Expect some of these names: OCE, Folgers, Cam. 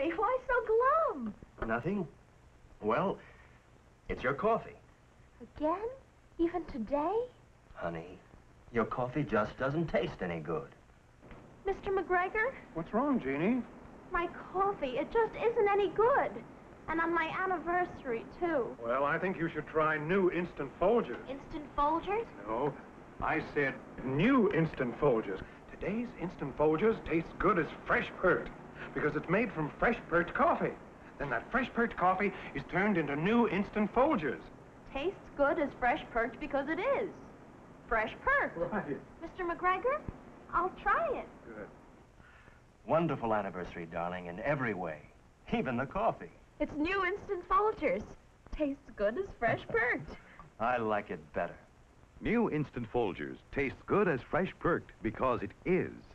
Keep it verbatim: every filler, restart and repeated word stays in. Henry, why so glum? Nothing? Well, it's your coffee. Again? Even today? Honey, your coffee just doesn't taste any good. Mister McGregor? What's wrong, Jeannie? My coffee, it just isn't any good. And on my anniversary, too. Well, I think you should try new Instant Folgers. Instant Folgers? No, I said new Instant Folgers. Today's Instant Folgers tastes good as fresh perked, because it's made from fresh perked coffee. Then that fresh perked coffee is turned into new Instant Folgers. Tastes good as fresh perked because it is. Fresh perked. Right. Mister McGregor, I'll try it. Good. Wonderful anniversary, darling, in every way. Even the coffee. It's new Instant Folgers. Tastes good as fresh perked. I like it better. New Instant Folgers tastes good as fresh perked because it is.